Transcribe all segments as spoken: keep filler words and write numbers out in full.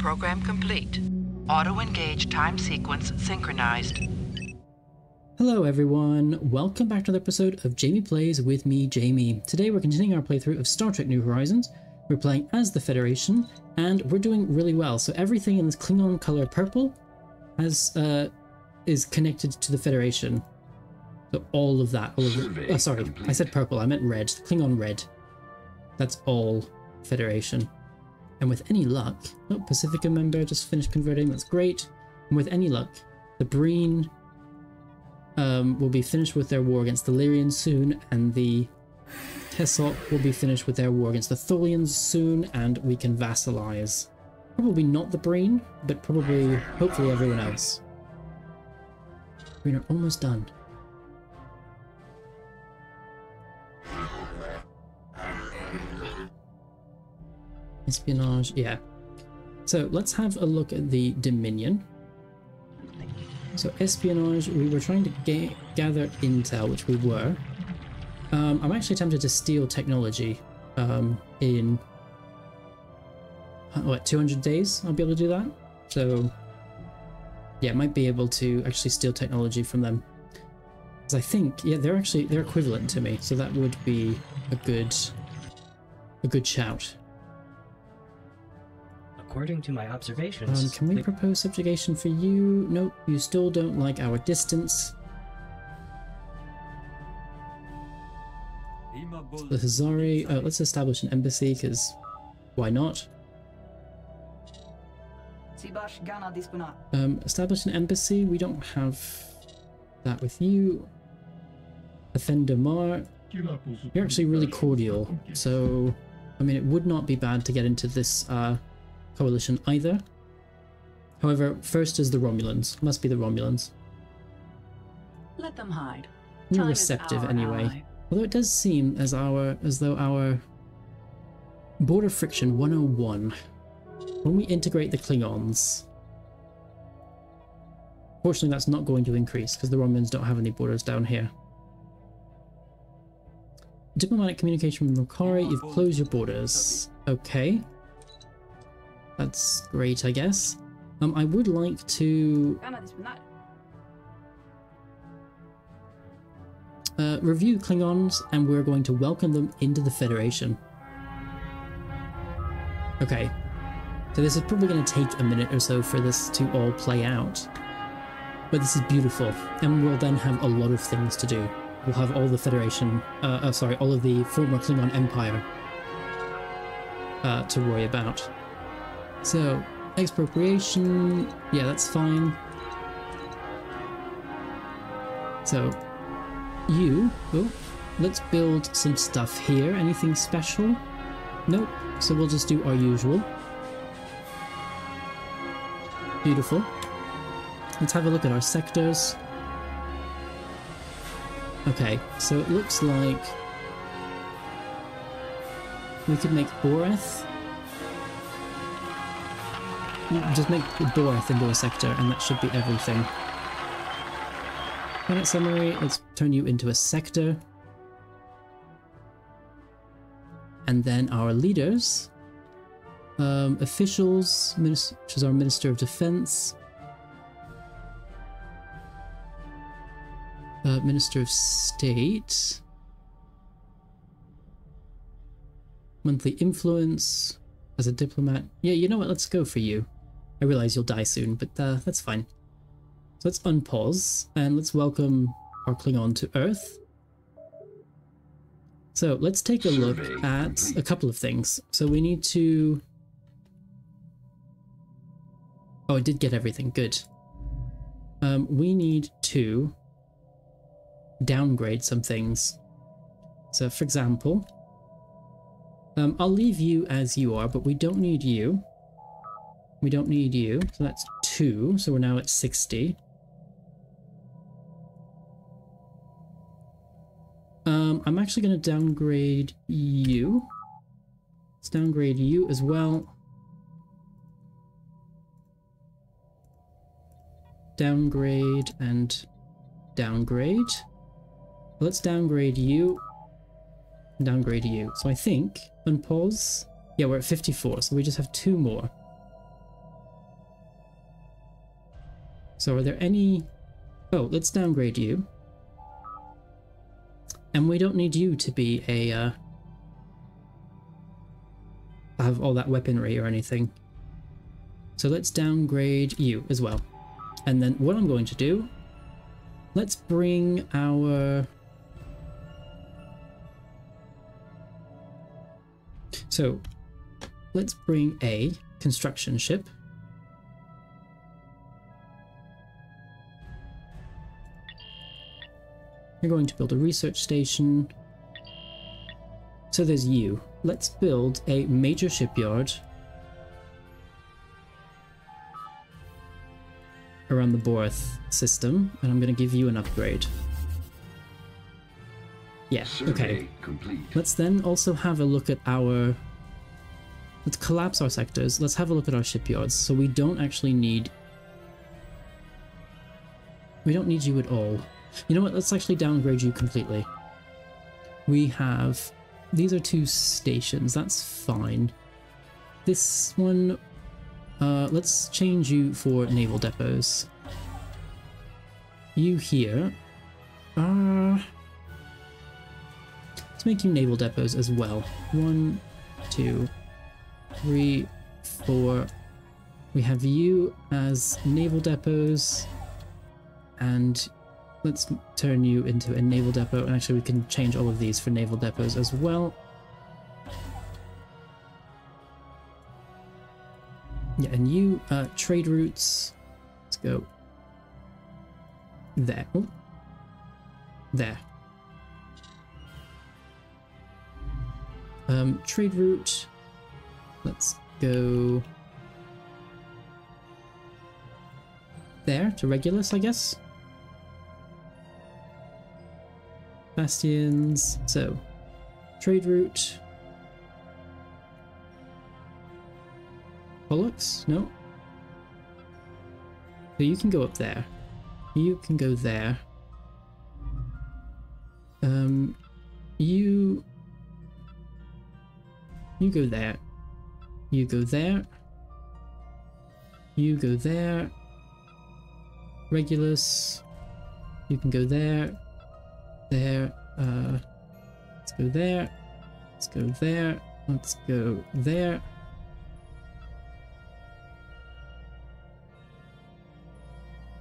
Program complete. Auto-engage time sequence synchronized. Hello everyone, welcome back to another episode of Jamie Plays with me, Jamie. Today we're continuing our playthrough of Star Trek: New Horizons. We're playing as the Federation, and we're doing really well. So everything in this Klingon color purple has uh, is connected to the Federation. So all of that, all of the, oh, sorry, complete. I said purple, I meant red, Klingon red. That's all Federation. And with any luck, oh, Pacifica member just finished converting, that's great. And with any luck, the Breen um, will be finished with their war against the Lyrian soon, and the Tessot will be finished with their war against the Tholians soon, and we can vassalize. Probably not the Breen, but probably, hopefully, everyone else. Breen are almost done. Espionage, yeah. So let's have a look at the Dominion. So espionage, we were trying to ga gather intel, which we were. Um, I'm actually tempted to steal technology um, in, what, two hundred days I'll be able to do that? So yeah, might be able to actually steal technology from them. Because I think, yeah, they're actually, they're equivalent to me. So that would be a good, a good shout. According to my observations... Um, can we propose subjugation for you? Nope, you still don't like our distance. So the Hazari... Oh, let's establish an embassy, because why not? Um, establish an embassy. We don't have that with you. Athen Demar. You're actually really cordial, so... I mean, it would not be bad to get into this... Uh, coalition either. However, first is the Romulans. Must be the Romulans. Let them hide. You're receptive anyway. Ally. Although it does seem as our as though our border friction one oh one. When we integrate the Klingons. Fortunately that's not going to increase because the Romulans don't have any borders down here. Diplomatic communication with Mokari, you've closed your borders. Okay. That's great, I guess. Um, I would like to uh, review Klingons, and we're going to welcome them into the Federation. Okay, so this is probably going to take a minute or so for this to all play out, but this is beautiful, and we'll then have a lot of things to do. We'll have all the Federation, uh, oh, sorry, all of the former Klingon Empire uh, to worry about. So, expropriation, yeah, that's fine. So, you, oh, let's build some stuff here. Anything special? Nope, so we'll just do our usual. Beautiful. Let's have a look at our sectors. Okay, so it looks like we could make Boreth. Just make the Boreth into a sector, and that should be everything. Planet summary, let's turn you into a sector. And then our leaders. Um, officials, which is our Minister of Defense. Uh, Minister of State. Monthly influence. As a diplomat. Yeah, you know what, let's go for you. I realize you'll die soon, but uh, that's fine. So let's unpause and let's welcome our Klingon to Earth. So let's take a look at a couple of things. So we need to... Oh, I did get everything. Good. Um, we need to downgrade some things. So for example, um, I'll leave you as you are, but we don't need you. We don't need you, so that's two, so we're now at sixty. Um, I'm actually going to downgrade you. Let's downgrade you as well. Downgrade and downgrade. Let's downgrade you. Downgrade you. So I think, unpause. Yeah, we're at fifty-four, so we just have two more. So are there any... Oh, let's downgrade you. And we don't need you to be a... Uh... have all that weaponry or anything. So let's downgrade you as well. And then what I'm going to do... Let's bring our... So, let's bring a construction ship. You're going to build a research station. So there's you. Let's build a major shipyard around the Boreth system, and I'm going to give you an upgrade. Yeah, okay. Complete. Let's then also have a look at our... Let's collapse our sectors. Let's have a look at our shipyards. So we don't actually need... We don't need you at all. You know what? Let's actually downgrade you completely. We have... These are two stations. That's fine. This one... Uh, let's change you for naval depots. You here... Uh... Let's make you naval depots as well. One, two, three, four. We have you as naval depots, and let's turn you into a naval depot. And actually, we can change all of these for naval depots as well. Yeah, and you uh, trade routes. Let's go there. Oh. There. Um, trade route, let's go there, to Regulus, I guess. Bastions, so, trade route. Pollux? No. So you can go up there. You can go there. Um, you... You go there, you go there, you go there, Regulus, you can go there, there, uh, let's go there, let's go there, let's go there.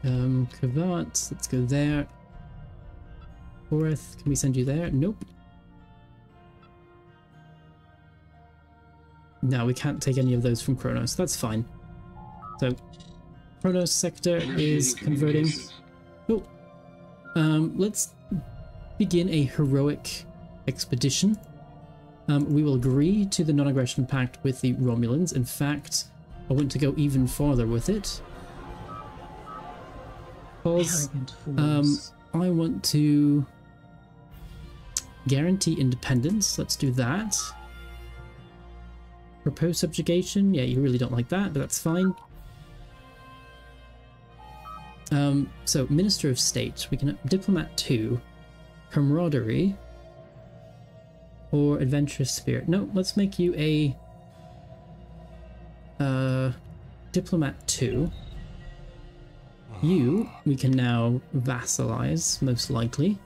Um, Kvart, let's go there. Boreth, can we send you there? Nope. No, we can't take any of those from Kronos. That's fine. So, Kronos sector is converting. Oh, um, let's begin a heroic expedition. Um, we will agree to the non-aggression pact with the Romulans. In fact, I want to go even farther with it. Because, um, I want to guarantee independence. Let's do that. Propose subjugation. Yeah, you really don't like that, but that's fine. Um, so, Minister of State. We can... Diplomat two. Camaraderie. Or Adventurous Spirit. No, let's make you a... Uh, Diplomat two. You, we can now vassalize, most likely.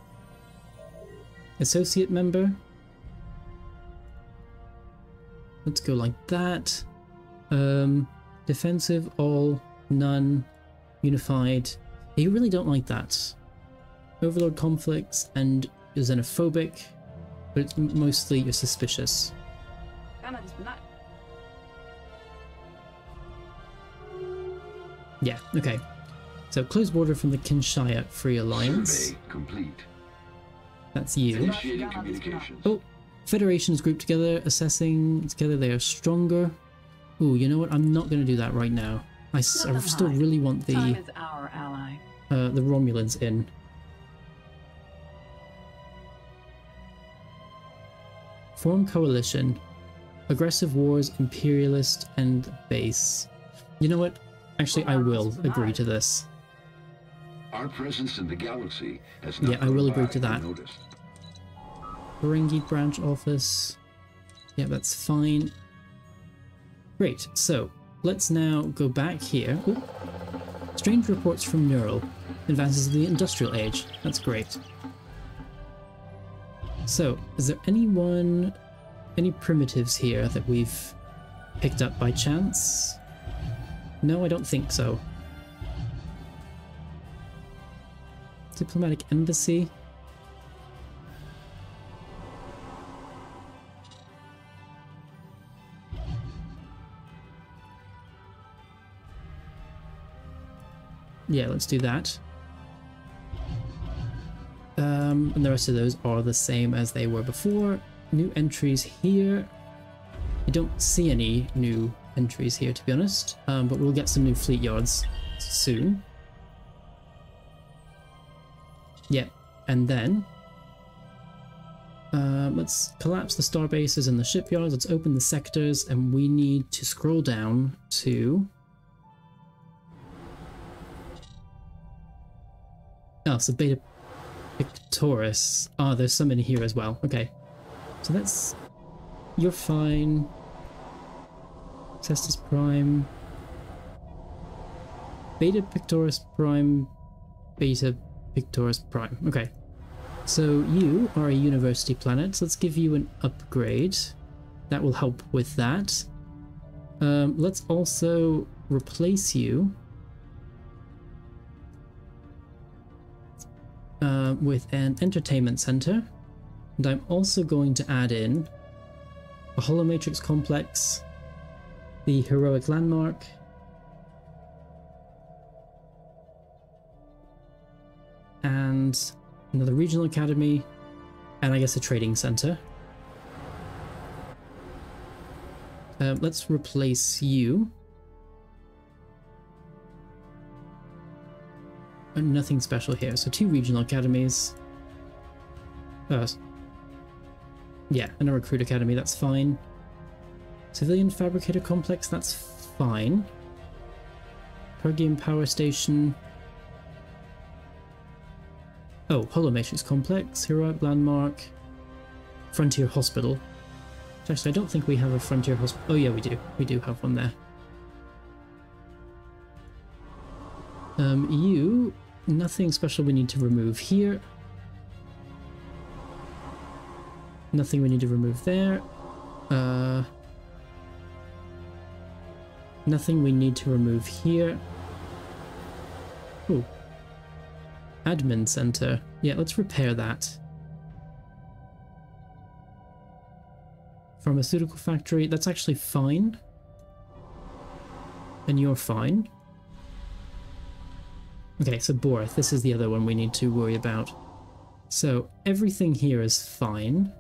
Associate member. Let's go like that. Um, defensive, all, none, unified. You really don't like that. Overlord conflicts and you're xenophobic, but it's mostly you're suspicious. Yeah, okay. So close border from the Kinshaya Free Alliance. Complete. That's you. Oh! Federations group together, assessing together, they are stronger. Ooh, you know what? I'm not going to do that right now. I, s I still high. really want the Time is our ally. Uh, the Romulans in. Form coalition. Aggressive wars, imperialist, and base. You know what? Actually, I will agree to this. Our presence in the galaxy has not yeah, I will agree to that. Noticed. Ferengi branch office. Yeah, that's fine. Great. So let's now go back here. Ooh. Strange reports from Neural. Advances of the Industrial Age. That's great. So, is there anyone, any primitives here that we've picked up by chance? No, I don't think so. Diplomatic Embassy? Yeah, let's do that. Um, and the rest of those are the same as they were before. New entries here. I don't see any new entries here, to be honest, um, but we'll get some new fleet yards soon. Yeah, and then um, let's collapse the star bases and the shipyards. Let's open the sectors, and we need to scroll down to... Oh, so Beta Pictoris. Ah, oh, there's some in here as well. Okay. So that's... You're fine. Cestus Prime. Beta Pictoris Prime. Beta Pictoris Prime. Okay. So you are a university planet. So let's give you an upgrade. That will help with that. Um, let's also replace you. Uh, with an entertainment center, and I'm also going to add in a holomatrix complex, the heroic landmark, and another regional academy, and I guess a trading center. Uh, let's replace you. And nothing special here. So two regional academies. Uh, yeah, and a recruit academy, that's fine. Civilian fabricator complex, that's fine. Pergian power station. Oh, holomatrix complex, heroic landmark, frontier hospital. Actually, I don't think we have a frontier hospital. Oh yeah, we do. We do have one there. Um, you... Nothing special we need to remove here. Nothing we need to remove there. Uh, nothing we need to remove here. Oh. Admin center. Yeah, let's repair that. Pharmaceutical factory. That's actually fine. And you're fine. Okay, so Boreth, this is the other one we need to worry about. So everything here is fine.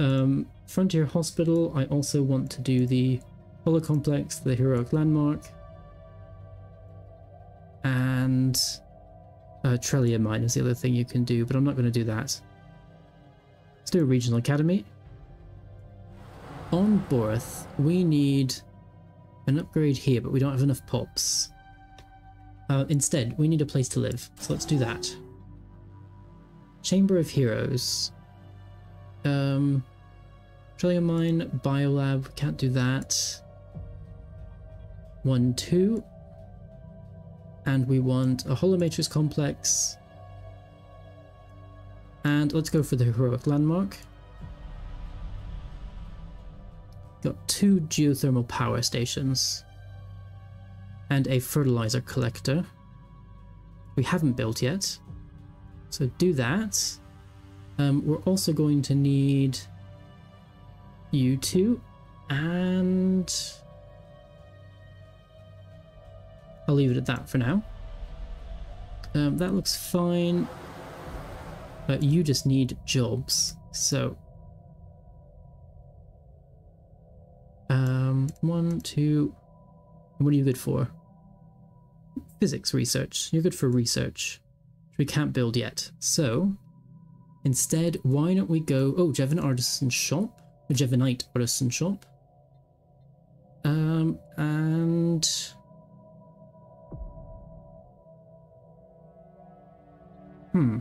Um, Frontier Hospital, I also want to do the Holo Complex, the Heroic Landmark, and uh, Trellia Mine is the other thing you can do, but I'm not going to do that. Let's do a Regional Academy. On Boreth, we need an upgrade here, but we don't have enough pops. Uh, instead, we need a place to live, so let's do that. Chamber of Heroes. Um, Trillium Mine, Biolab, can't do that. One, two. And we want a Holomatrix Complex. And let's go for the Heroic Landmark. Got two Geothermal Power Stations. And a fertilizer collector we haven't built yet, so do that. Um, we're also going to need you two, and I'll leave it at that for now. Um, that looks fine, but you just need jobs, so um, one, two, what are you good for? Physics research. You're good for research, which we can't build yet. So instead, why don't we go... Oh, Jevon Artisan Shop. Jevonite Artisan Shop. Um, and... Hmm.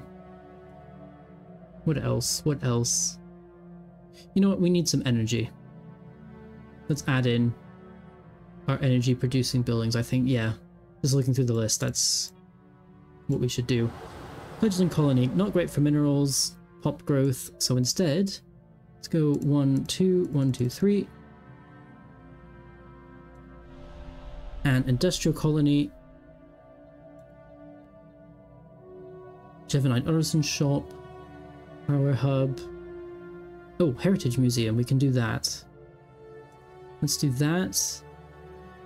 What else? What else? You know what? We need some energy. Let's add in our energy producing buildings, I think. Yeah. Just looking through the list, that's what we should do. Fledgling colony, not great for minerals, pop growth, so instead, let's go one, two, one, two, three. And industrial colony. Jevonite artisan shop. Power hub. Oh, heritage museum, we can do that. Let's do that.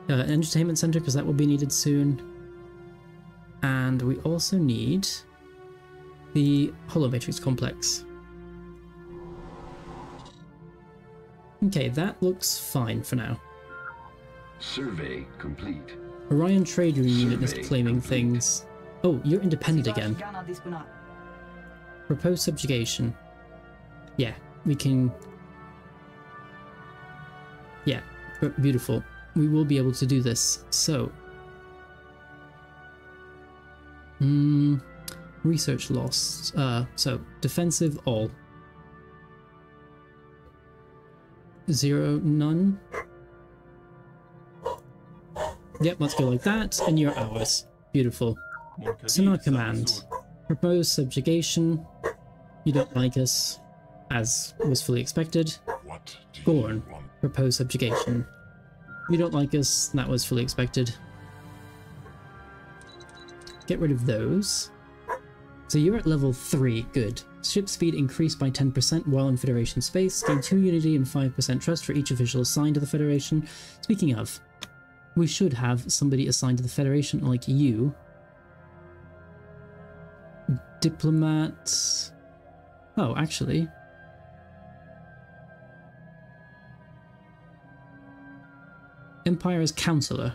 Uh, entertainment center, because that will be needed soon. And we also need the holomatrix complex. Okay, that looks fine for now. Survey complete. Orion Trade Union is claiming complete. Things. Oh, you're independent again. Proposed subjugation. Yeah, we can. Yeah, beautiful. We will be able to do this. So, hmm, research loss. Uh, so defensive all. Zero, none. Yep, let's go like that, and you're ours. Beautiful. Sonar command. Proposed subjugation. You don't like us, as was fully expected. Gorn. Proposed subjugation. You don't like us, that was fully expected. Get rid of those. So you're at level three, good. Ship speed increased by ten percent while in Federation space. Gain two unity and five percent trust for each official assigned to the Federation. Speaking of, we should have somebody assigned to the Federation like you. Diplomat. Oh, actually. Empire's counselor.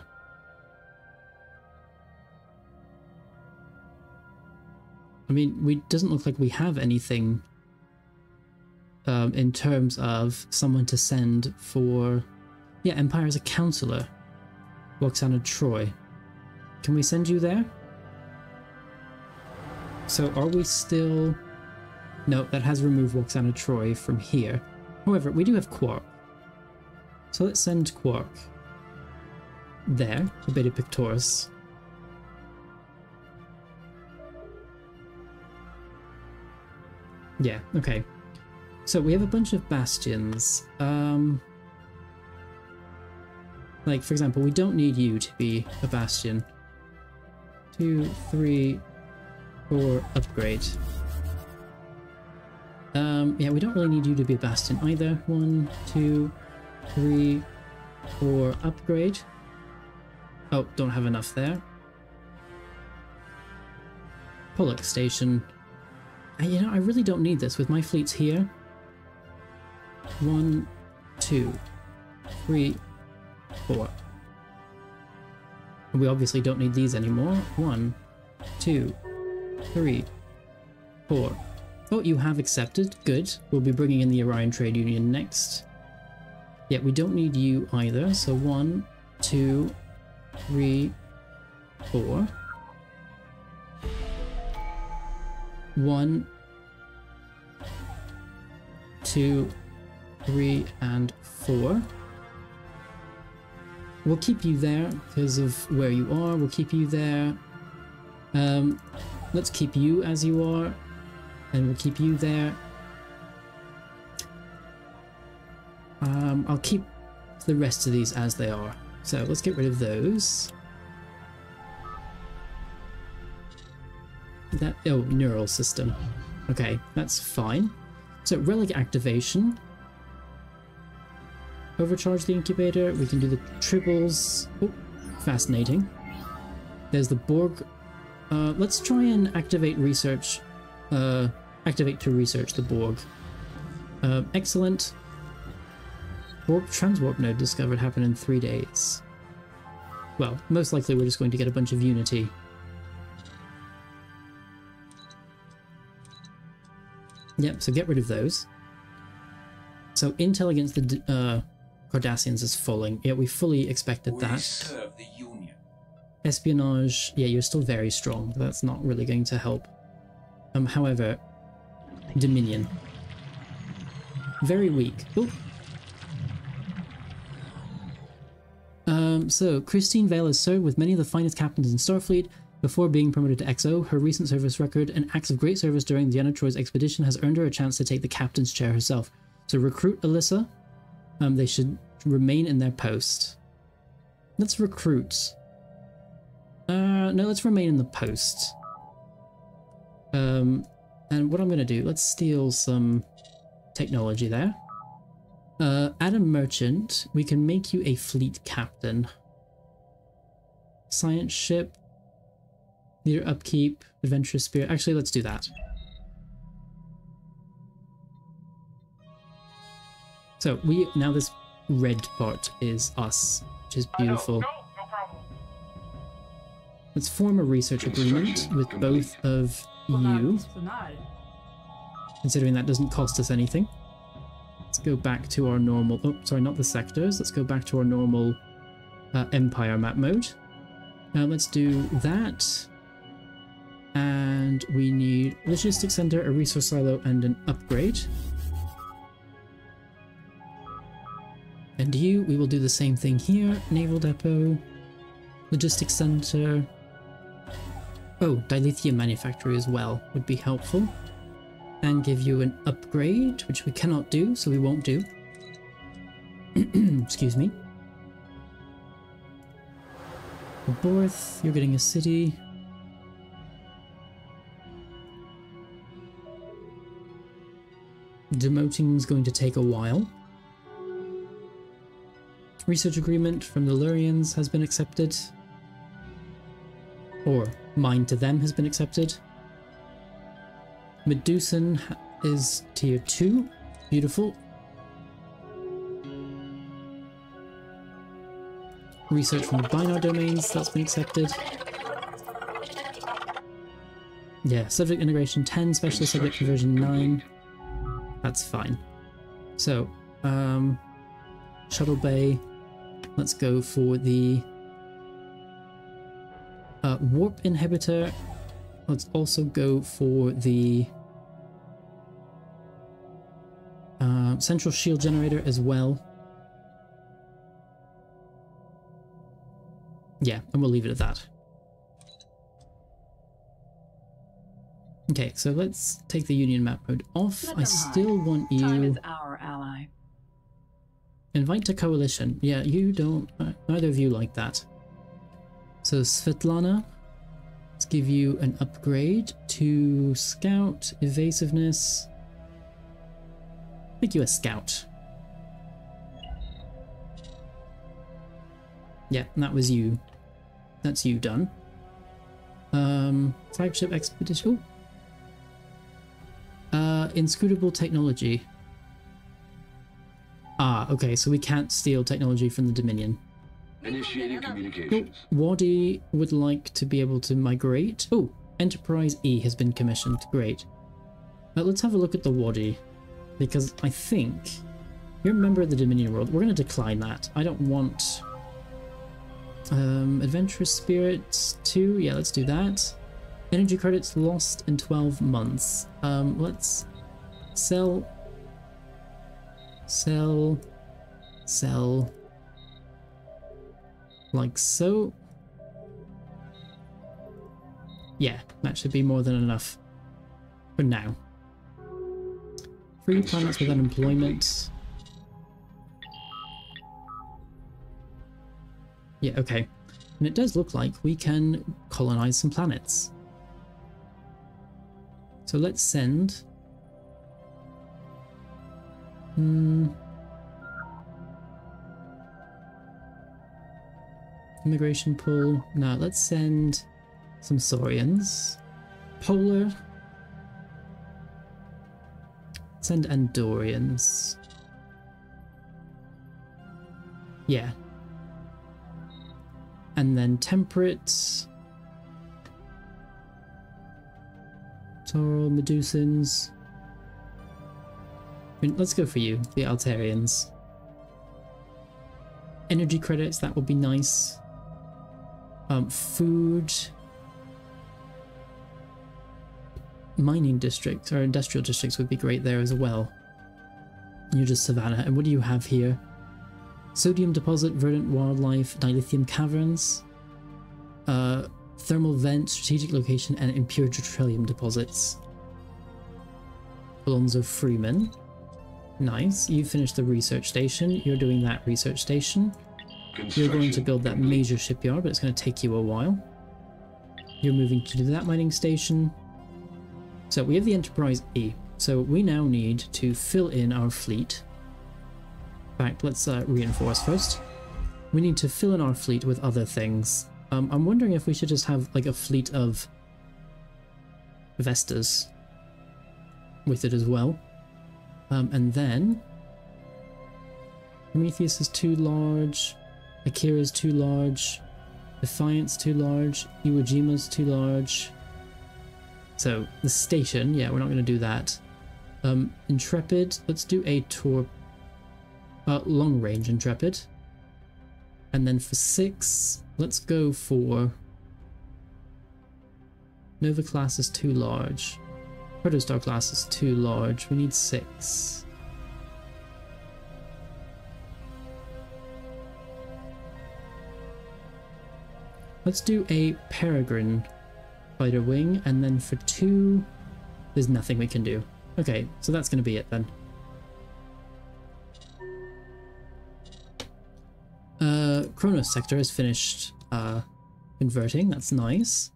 I mean, we doesn't look like we have anything um, in terms of someone to send for. Yeah, Empire's a counselor. Lwaxana Troi. Can we send you there? So are we still... No, that has removed Lwaxana Troi from here. However, we do have Quark. So let's send Quark there, to Beta Pictoris. Yeah, okay. So we have a bunch of bastions. Um... Like, for example, we don't need you to be a bastion. Two, three, four, upgrade. Um, yeah, we don't really need you to be a bastion either. One, two, three, four, upgrade. Oh, don't have enough there. Pollux station. And, you know, I really don't need this with my fleets here. One, two, three, four. We obviously don't need these anymore. One, two, three, four. Oh, you have accepted. Good. We'll be bringing in the Orion Trade Union next. Yeah, we don't need you either. So one, two, three, four. One, two, three, and four. We'll keep you there because of where you are. We'll keep you there. Um, let's keep you as you are, and we'll keep you there. Um, I'll keep the rest of these as they are. So let's get rid of those. That oh, neural system. Okay, that's fine. So relic activation. Overcharge the incubator, we can do the tribbles. Oh, fascinating. There's the Borg. Uh, let's try and activate research. Uh, activate to research the Borg. Uh, excellent. Borg transwarp node discovered, happened in three days. Well, most likely we're just going to get a bunch of unity. Yep, so get rid of those. So intel against the... Uh, Cardassians is falling. Yeah, we fully expected that. We serve the Union. Espionage, yeah, you're still very strong. That's not really going to help. Um, however, Dominion. Very weak. Oh. Um, Um, so, Christine Vale has served with many of the finest captains in Starfleet before being promoted to X O. Her recent service record and acts of great service during Deanna Troi's expedition has earned her a chance to take the captain's chair herself. So recruit Alyssa. Um, they should remain in their post. Let's recruit. Uh, no, let's remain in the post. Um, and what I'm going to do, let's steal some technology there. Uh, Adam Merchant, we can make you a fleet captain. Science ship, leader upkeep, adventurous spirit. Actually, let's do that. So we now this red part is us, which is beautiful. Uh, no, no, no problem. Let's form a research agreement with both of you. Considering that doesn't cost us anything. Let's go back to our normal, oh sorry, not the sectors. Let's go back to our normal uh, Empire map mode. Now let's do that. And we need logistics center, a resource silo, and an upgrade. And you, we will do the same thing here. Naval depot, logistics center. Oh, dilithium manufactory as well would be helpful. And give you an upgrade, which we cannot do, so we won't do. Excuse me. Boreth, you're getting a city. Demoting's going to take a while. Research agreement from the Lurians has been accepted. Or mine to them has been accepted. Medusan is tier two. Beautiful. Research from the Binar domains, that's been accepted. Yeah, subject integration ten, special subject conversion nine. That's fine. So, um, shuttle bay. Let's go for the uh, warp inhibitor. Let's also go for the uh, central shield generator as well. Yeah, and we'll leave it at that. Okay, so let's take the Union map mode off. I still want you. Time is our ally. Invite to coalition. Yeah, you don't. Uh, neither of you like that. So Svetlana, let's give you an upgrade to scout, evasiveness. Make you a scout. Yeah, that was you. That's you done. Um, flagship expedition. Uh, inscrutable technology. Ah, okay, so we can't steal technology from the Dominion. Initiating communications. Oh, Wadi would like to be able to migrate. Oh, Enterprise E has been commissioned. Great. But let's have a look at the Wadi, because I think you're a member of the Dominion world. We're going to decline that. I don't want. Um, Adventurous Spirits two, yeah, let's do that. Energy credits lost in twelve months. Um, let's sell, sell, sell, like so. Yeah, that should be more than enough for now. Three planets with unemployment. Yeah, okay. And it does look like we can colonize some planets. So let's send. Hmm. Immigration pool. Now let's send some Saurians. Polar. Send Andorians. Yeah. And then temperate, Taural, Medusans. I mean, let's go for you, the Altarians. Energy credits, that would be nice. Um, food. Mining districts or industrial districts would be great there as well. You're just Savannah, and what do you have here? sodium deposit, verdant wildlife, dilithium caverns, uh, thermal vent, strategic location, and impure deuterium deposits. Alonzo Freeman. Nice. You finished the research station. You're doing that research station. You're going to build that major shipyard, but it's going to take you a while. You're moving to do that mining station. So we have the Enterprise E. So we now need to fill in our fleet. In fact, let's uh, reinforce first. We need to fill in our fleet with other things. Um, I'm wondering if we should just have like a fleet of Vestas with it as well. Um, and then Prometheus is too large, Akira's too large, Defiance too large, Iwo Jima's too large. So the station, yeah, we're not going to do that. Um, Intrepid, let's do a tor- uh, long range Intrepid. And then for six, let's go for Nova class is too large. Protostar class is too large. We need six. Let's do a Peregrine fighter wing, and then for two, there's nothing we can do. Okay, so that's going to be it then. Uh, Kronos sector is finished uh, converting. That's nice.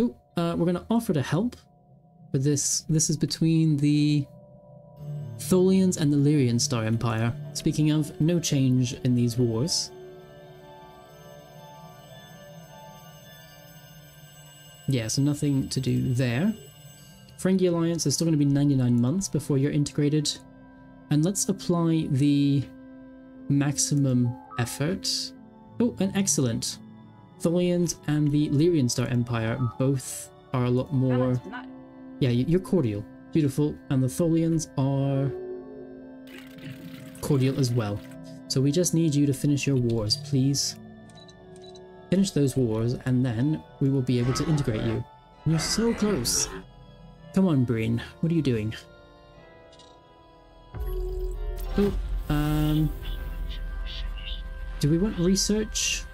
Oh, uh, we're going to offer to help with this. This is between the Tholians and the Lyrian Star Empire. Speaking of, no change in these wars. Yeah, so nothing to do there. Ferengi Alliance is still going to be ninety-nine months before you're integrated. And let's apply the maximum effort. Oh, and excellent. Tholians and the Lyrian Star Empire both are a lot more... Yeah, you're cordial. Beautiful. And the Tholians are cordial as well. So we just need you to finish your wars, please. Finish those wars, and then we will be able to integrate you. You're so close. Come on, Breen. What are you doing? Oh, um... do we want research?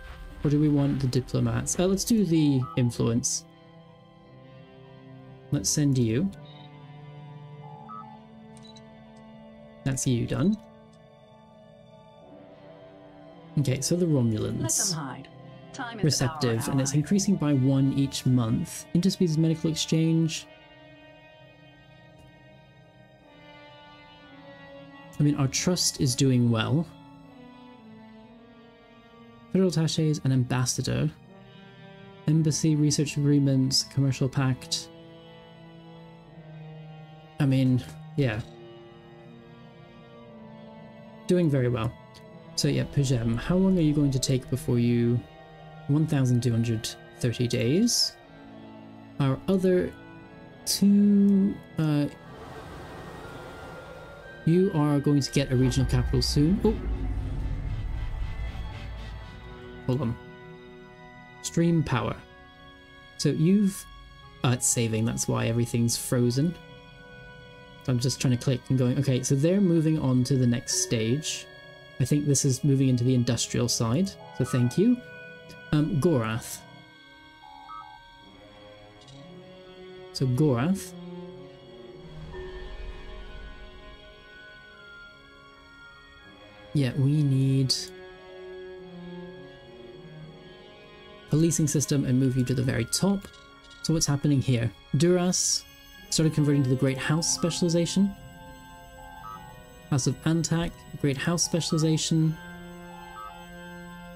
Or do we want the diplomats? Uh, let's do the influence. Let's send you. That's you done. Okay, so the Romulans. Let them hide. Time is receptive, and it's increasing by one each month. Interspecies medical exchange. I mean, our trust is doing well. Federal attaches and ambassador. Embassy, research agreements, commercial pact. I mean, yeah. Doing very well. So yeah, Pajem, how long are you going to take before you... one thousand two hundred thirty days. Our other two... Uh, you are going to get a regional capital soon. Oh! Hold on. Stream power. So you've... Oh, it's saving, that's why everything's frozen. So I'm just trying to click and going... Okay, so they're moving on to the next stage. I think this is moving into the industrial side, so thank you. Um, Gorath. So Gorath. Yeah, we need... policing system and move you to the very top. So what's happening here? Duras started converting to the Great House specialization. House of Antak, Great House specialization.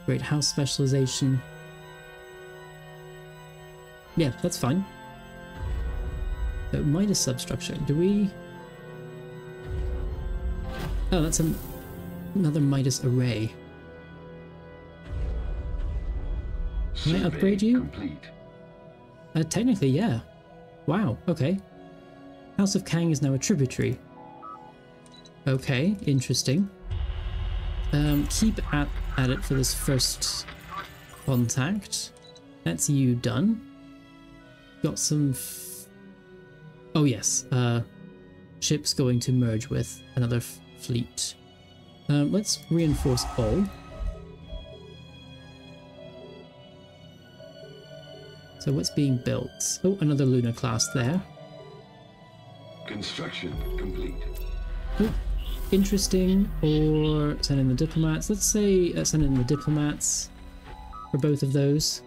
Great House specialization. Yeah, that's fine. So Midas substructure. Do we... Oh, that's an... another Midas array. Can I upgrade you? Uh, technically, yeah. Wow, okay. House of Kang is now a tributary. Okay, interesting. Um, keep at, at it for this first contact. That's you done. Got some... F oh yes, uh, ships going to merge with another f fleet. Um, let's reinforce all. So what's being built? Oh, another Luna class there. Construction complete. Oh, interesting. Or send in the diplomats. Let's say uh, send in the diplomats for both of those.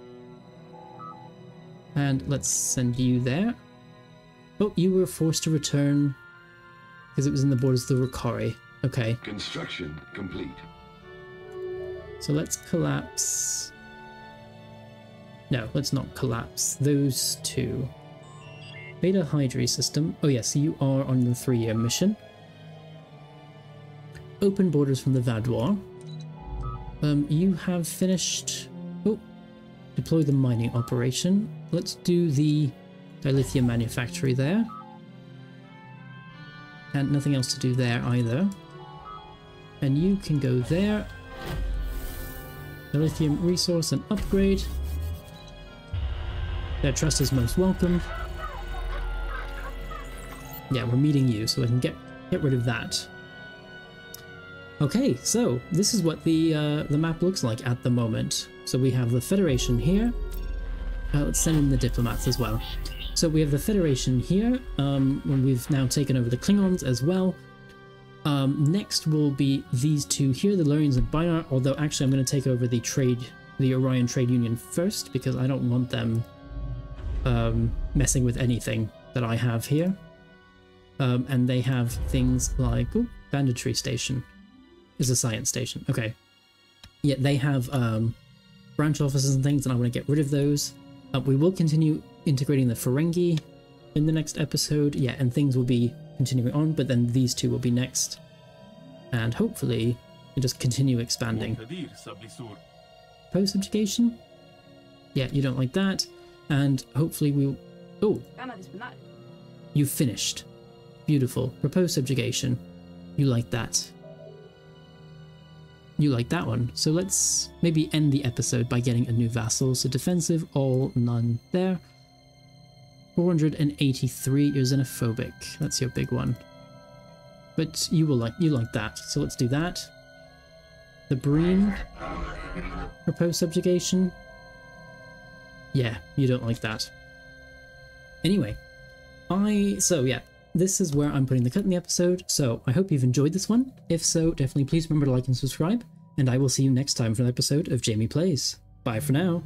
And let's send you there. Oh, you were forced to return because it was in the borders of the Mokari. Okay. Construction complete. So let's collapse. No, let's not collapse those two. Beta Hydri system. Oh yes, you are on the three-year mission. Open borders from the Vador. Um, you have finished. Oh, deploy the mining operation. Let's do the dilithium manufactory there. And nothing else to do there either. And you can go there. Dilithium resource and upgrade. Their trust is most welcome. Yeah, we're meeting you, so I can get get rid of that. Okay, so this is what the uh, the map looks like at the moment. So we have the Federation here. Uh, let's send in the diplomats as well. So we have the Federation here. Um, we've now taken over the Klingons as well. Um, next will be these two here, the Lyrians and Bynar. Although actually, I'm going to take over the trade, the Orion Trade Union first, because I don't want them um, messing with anything that I have here. Um, and they have things like, oh, banditry station is a science station. Okay. Yeah, they have um, branch offices and things, and I want to get rid of those. Uh, we will continue integrating the Ferengi in the next episode. Yeah, and things will be continuing on, but then these two will be next. And hopefully, we'll just continue expanding. Post-subjugation? Yeah, you don't like that. And hopefully we'll... Oh! You've finished. Beautiful. Propose subjugation. You like that. You like that one. So let's maybe end the episode by getting a new vassal. So defensive, all, none there. four hundred eighty-three, you're xenophobic. That's your big one. But you will like you like that. So let's do that. The Breen. Propose subjugation. Yeah, you don't like that. Anyway. I so yeah. This is where I'm putting the cut in the episode, so I hope you've enjoyed this one. If so, definitely please remember to like and subscribe, and I will see you next time for an episode of Jamie Plays. Bye for now.